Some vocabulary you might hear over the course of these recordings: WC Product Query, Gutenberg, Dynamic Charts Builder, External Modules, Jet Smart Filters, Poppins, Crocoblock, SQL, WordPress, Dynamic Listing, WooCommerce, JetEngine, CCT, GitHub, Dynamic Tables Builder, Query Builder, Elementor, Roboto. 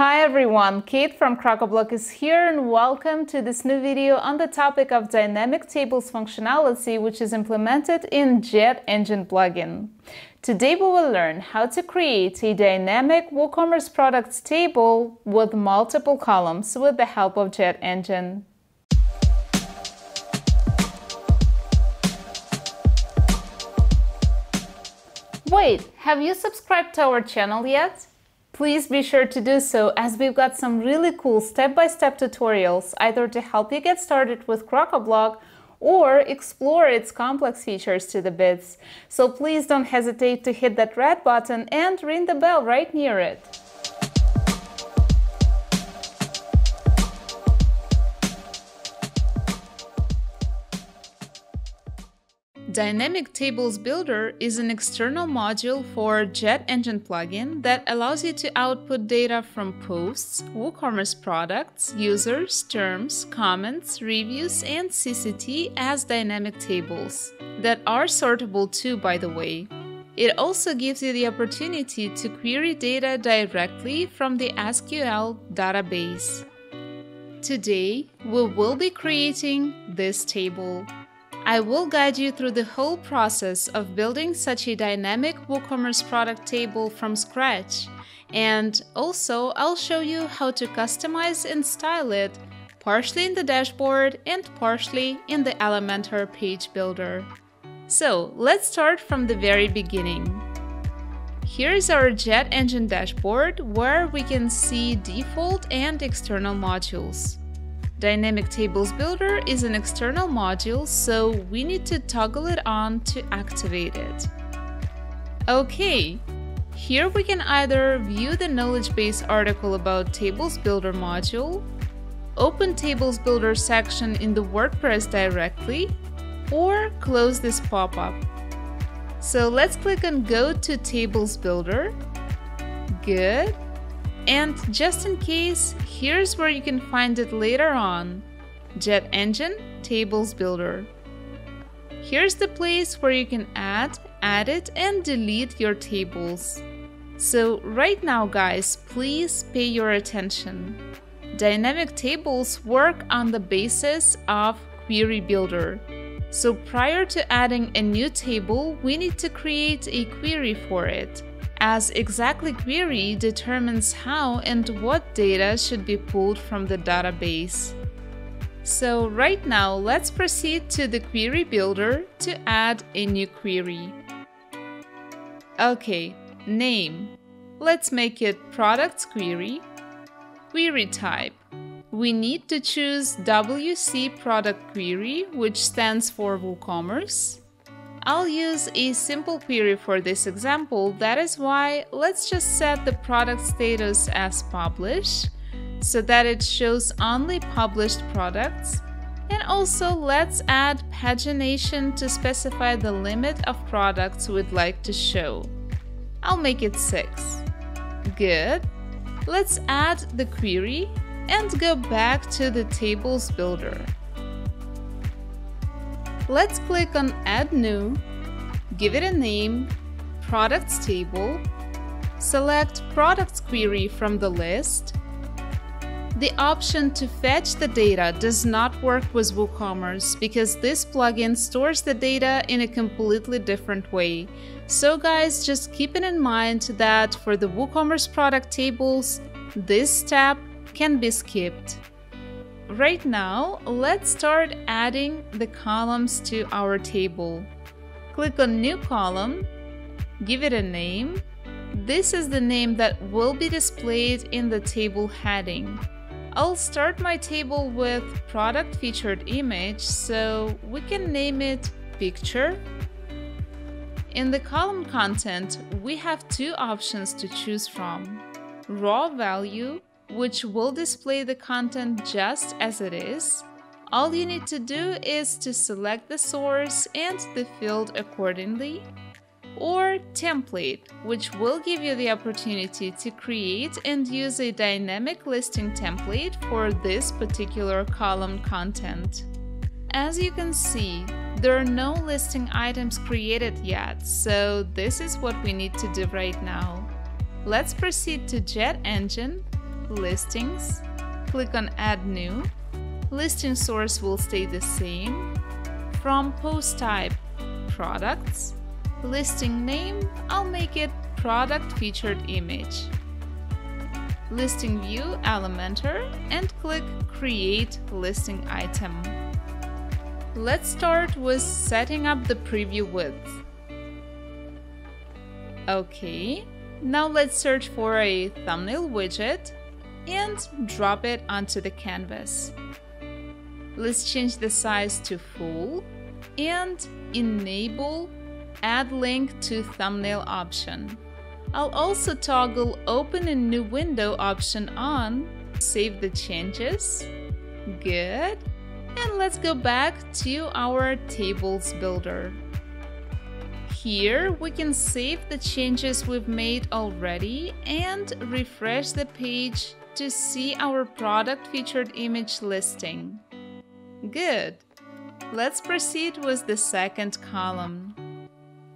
Hi everyone, Kate from Crocoblock is here and welcome to this new video on the topic of dynamic tables functionality, which is implemented in JetEngine plugin. Today we will learn how to create a dynamic WooCommerce products table with multiple columns with the help of JetEngine. Wait, have you subscribed to our channel yet? Please be sure to do so, as we've got some really cool step-by-step tutorials either to help you get started with Crocoblock or explore its complex features to the bits. So please don't hesitate to hit that red button and ring the bell right near it. Dynamic Tables Builder is an external module for JetEngine plugin that allows you to output data from posts, WooCommerce products, users, terms, comments, reviews, and CCT as dynamic tables that are sortable too, by the way. It also gives you the opportunity to query data directly from the SQL database. Today, we will be creating this table. I will guide you through the whole process of building such a dynamic WooCommerce product table from scratch, and also I'll show you how to customize and style it, partially in the dashboard and partially in the Elementor page builder. So let's start from the very beginning. Here is our JetEngine dashboard where we can see default and external modules. Dynamic Tables Builder is an external module, so we need to toggle it on to activate it. Okay, here we can either view the knowledge base article about Tables Builder module, open Tables Builder section in the WordPress directly, or close this pop-up. So let's click on Go to Tables Builder. Good. And just in case, here's where you can find it later on, JetEngine Tables Builder. Here's the place where you can add, edit, and delete your tables. So right now, guys, please pay your attention. Dynamic tables work on the basis of Query Builder. So prior to adding a new table, we need to create a query for it, as exactly query determines how and what data should be pulled from the database. So right now, let's proceed to the Query Builder to add a new query. Okay, name. Let's make it Products Query. Query type. We need to choose WC Product Query, which stands for WooCommerce. I'll use a simple query for this example, that is why let's just set the product status as publish, so that it shows only published products, and also let's add pagination to specify the limit of products we'd like to show. I'll make it 6. Good. Let's add the query and go back to the Tables Builder. Let's click on Add New, give it a name, Products Table, select Products Query from the list. The option to fetch the data does not work with WooCommerce because this plugin stores the data in a completely different way. So guys, just keep it in mind that for the WooCommerce product tables, this step can be skipped. Right now, let's start adding the columns to our table. Click on New Column, give it a name. This is the name that will be displayed in the table heading. I'll start my table with Product Featured Image, so we can name it Picture. In the column Content, we have two options to choose from. Raw Value, which will display the content just as it is. All you need to do is to select the source and the field accordingly, or template, which will give you the opportunity to create and use a dynamic listing template for this particular column content. As you can see, there are no listing items created yet, so this is what we need to do right now. Let's proceed to JetEngine, listings, click on Add New. Listing source will stay the same. From post type, products. Listing name, I'll make it product featured image. Listing view, Elementor, and click Create Listing Item. Let's start with setting up the preview width. Okay, now let's search for a thumbnail widget and drop it onto the canvas. Let's change the size to full and enable Add Link to Thumbnail option. I'll also toggle Open in New Window option on, save the changes, good, and let's go back to our Tables Builder. Here we can save the changes we've made already and refresh the page to see our product featured image listing. Good. Let's proceed with the second column.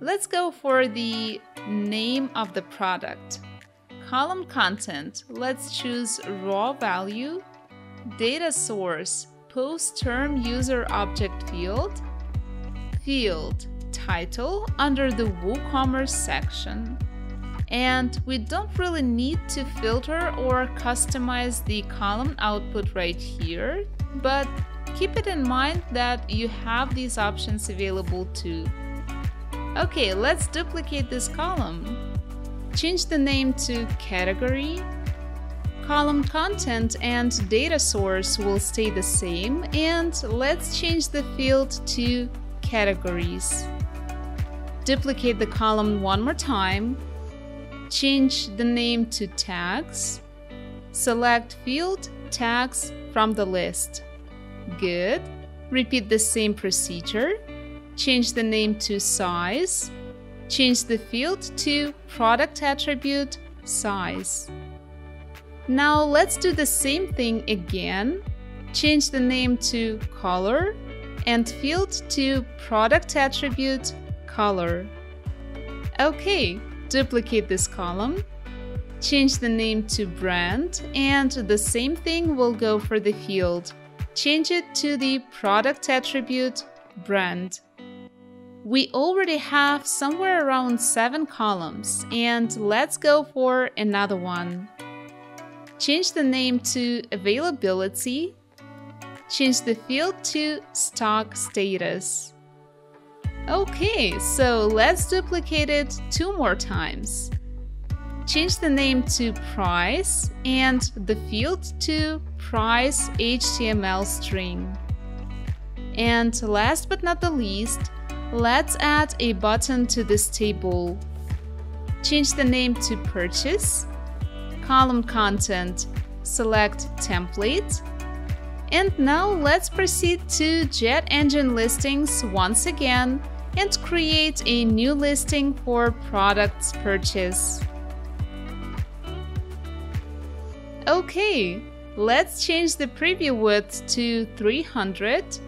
Let's go for the name of the product. Column content, let's choose raw value, data source, post term user object field, field, title under the WooCommerce section. And we don't really need to filter or customize the column output right here, but keep it in mind that you have these options available too. Okay, let's duplicate this column. Change the name to Category. Column content and data source will stay the same, and let's change the field to Categories. Duplicate the column one more time. Change the name to Tags. Select field Tags from the list. Good. Repeat the same procedure. Change the name to Size, change the field to Product Attribute Size. Now let's do the same thing again, change the name to Color and field to Product Attribute Color. Okay, duplicate this column, change the name to Brand, and the same thing will go for the field, change it to the Product Attribute Brand. We already have somewhere around 7 columns, and let's go for another one. Change the name to Availability, change the field to Stock Status. Okay, so let's duplicate it 2 more times. Change the name to Price and the field to Price HTML string. And last but not the least, let's add a button to this table. Change the name to Purchase, column content, select Template, and now let's proceed to JetEngine listings once again and create a new listing for Products Purchase. Okay, let's change the preview width to 300.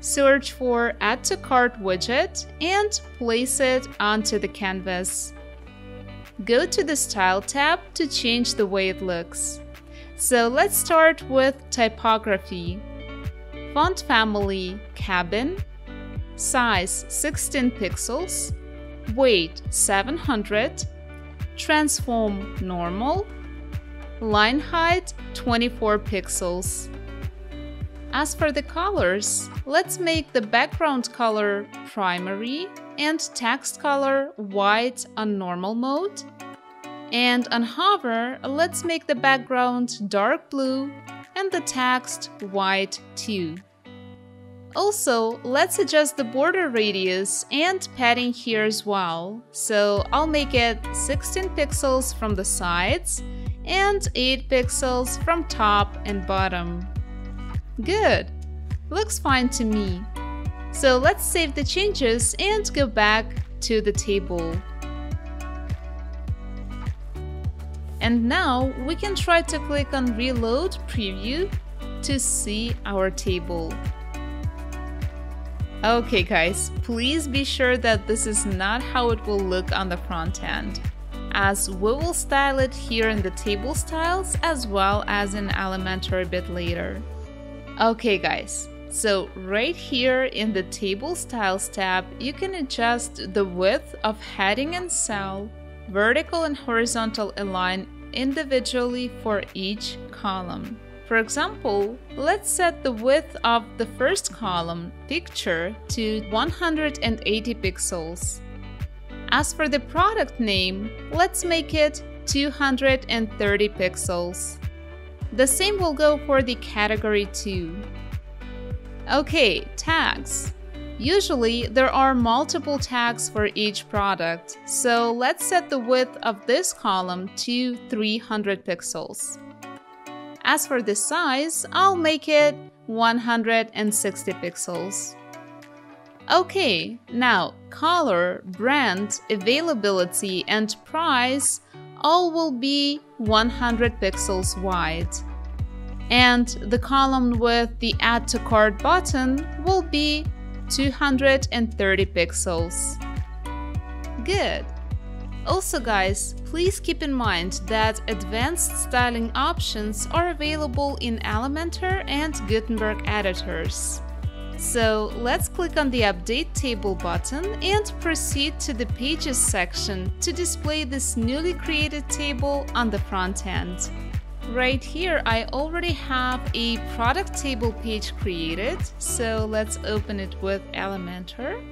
Search for Add to Cart widget and place it onto the canvas. Go to the Style tab to change the way it looks. So let's start with typography. Font family Cabin. Size 16 pixels. Weight 700. Transform normal. Line height 24 pixels. As for the colors, let's make the background color primary and text color white on normal mode. And on hover, let's make the background dark blue and the text white too. Also, let's adjust the border radius and padding here as well. So I'll make it 16 pixels from the sides and 8 pixels from top and bottom. Good, looks fine to me. So let's save the changes and go back to the table. And now we can try to click on Reload Preview to see our table. Okay guys, please be sure that this is not how it will look on the front end. as we will style it here in the table styles as well as in Elementor a bit later. Okay guys, so right here in the table styles tab, you can adjust the width of heading and cell, vertical and horizontal align individually for each column. For example, let's set the width of the first column, picture, to 180 pixels. As for the product name, let's make it 230 pixels. The same will go for the category too. Okay, tags. Usually, there are multiple tags for each product, so let's set the width of this column to 300 pixels. As for the size, I'll make it 160 pixels. Okay, now color, brand, availability, and price all will be 100 pixels wide. And the column with the Add to Cart button will be 230 pixels. Good! Also guys, please keep in mind that advanced styling options are available in Elementor and Gutenberg editors. So let's click on the Update Table button and proceed to the Pages section to display this newly created table on the front end. Right here I already have a product table page created, so let's open it with Elementor.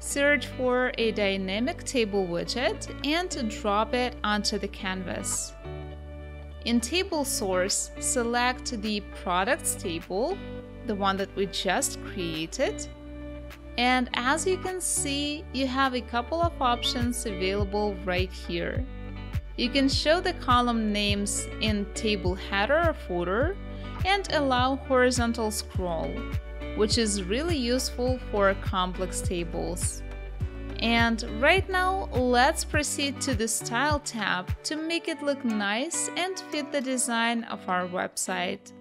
Search for a dynamic table widget and drop it onto the canvas. In Table Source, select the Products table, the one that we just created, and as you can see, you have a couple of options available right here. You can show the column names in table header or footer and allow horizontal scroll, which is really useful for complex tables. And right now, let's proceed to the Style tab to make it look nice and fit the design of our website.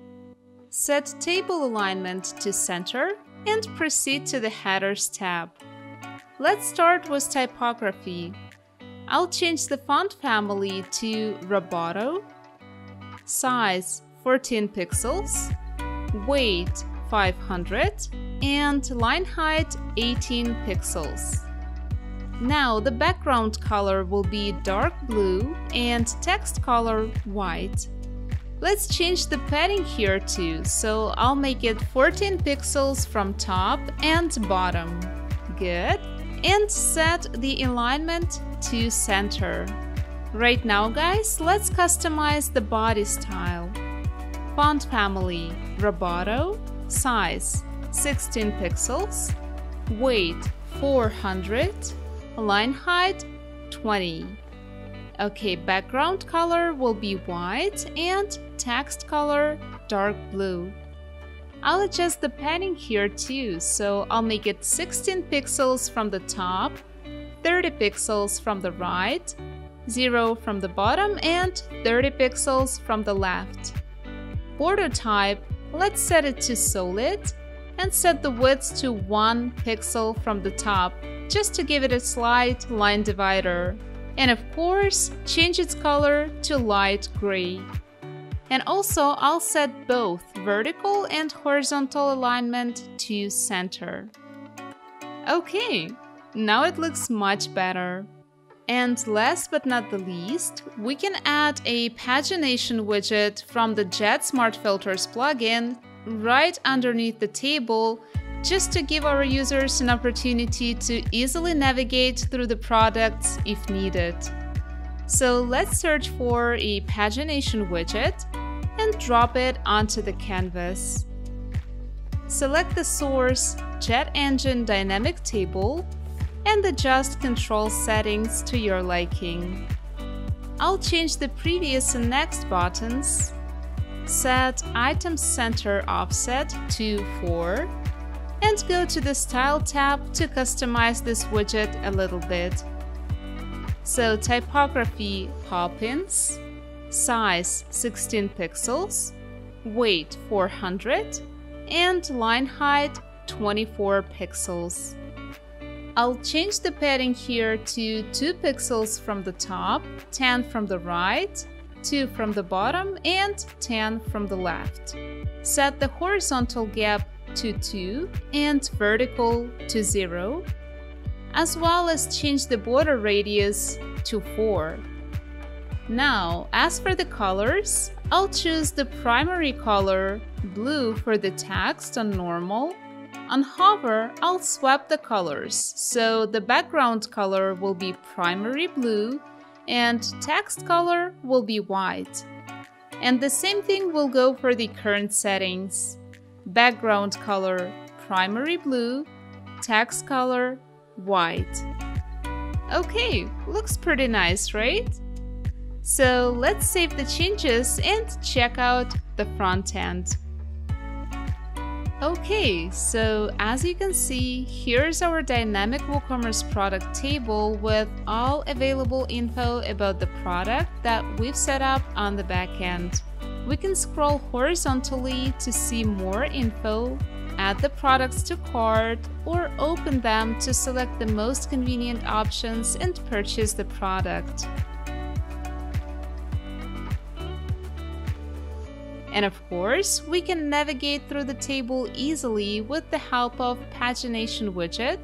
Set table alignment to center and proceed to the Headers tab. Let's start with typography. I'll change the font family to Roboto, size 14 pixels, weight 500 and line height 18 pixels. Now the background color will be dark blue and text color white. Let's change the padding here too, so I'll make it 14 pixels from top and bottom. Good. And set the alignment to center. Right now guys, let's customize the body style. Font family Roboto, size 16 pixels, weight 400, line height 20. Okay, background color will be white and text color dark blue. I'll adjust the padding here too, so I'll make it 16 pixels from the top, 30 pixels from the right, 0 from the bottom and 30 pixels from the left. Border type, let's set it to solid and set the width to 1 pixel from the top, just to give it a slight line divider. And of course, change its color to light gray. And also, I'll set both vertical and horizontal alignment to center. Okay, now it looks much better. And last but not the least, we can add a pagination widget from the Jet Smart Filters plugin right underneath the table, just to give our users an opportunity to easily navigate through the products if needed. So let's search for a pagination widget and drop it onto the canvas. Select the source JetEngine Dynamic Table and adjust control settings to your liking. I'll change the previous and next buttons, set item center offset to 4, and go to the Style tab to customize this widget a little bit. So typography Poppins, size 16 pixels, weight 400, and line height 24 pixels. I'll change the padding here to 2 pixels from the top, 10 from the right, 2 from the bottom, and 10 from the left. Set the horizontal gap to 2 and vertical to 0, as well as change the border radius to 4. Now, as for the colors, I'll choose the primary color, blue, for the text on normal. On hover, I'll swap the colors, so the background color will be primary blue and text color will be white. And the same thing will go for the current settings. Background color, primary blue, text color, white. Okay, looks pretty nice, right? So let's save the changes and check out the front end. Okay, so as you can see, here's our dynamic WooCommerce product table with all available info about the product that we've set up on the back end. We can scroll horizontally to see more info, add the products to cart, or open them to select the most convenient options and purchase the product. And of course, we can navigate through the table easily with the help of pagination widget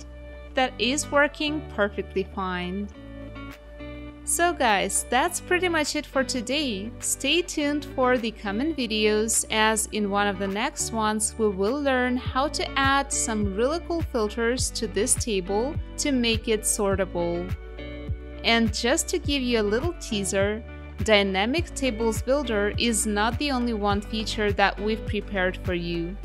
that is working perfectly fine. So guys, that's pretty much it for today. Stay tuned for the coming videos, as in one of the next ones we will learn how to add some really cool filters to this table to make it sortable. And just to give you a little teaser, Dynamic Tables Builder is not the only one feature that we've prepared for you.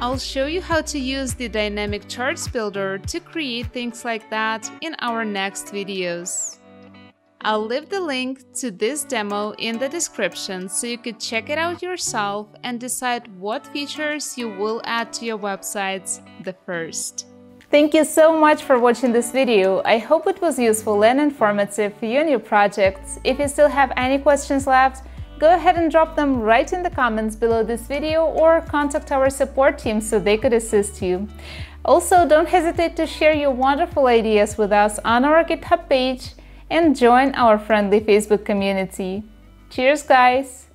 I'll show you how to use the Dynamic Charts Builder to create things like that in our next videos. I'll leave the link to this demo in the description so you could check it out yourself and decide what features you will add to your websites the first. Thank you so much for watching this video. I hope it was useful and informative for you and your projects. If you still have any questions left, go ahead and drop them right in the comments below this video or contact our support team so they could assist you. Also, don't hesitate to share your wonderful ideas with us on our GitHub page and join our friendly Facebook community. Cheers, guys!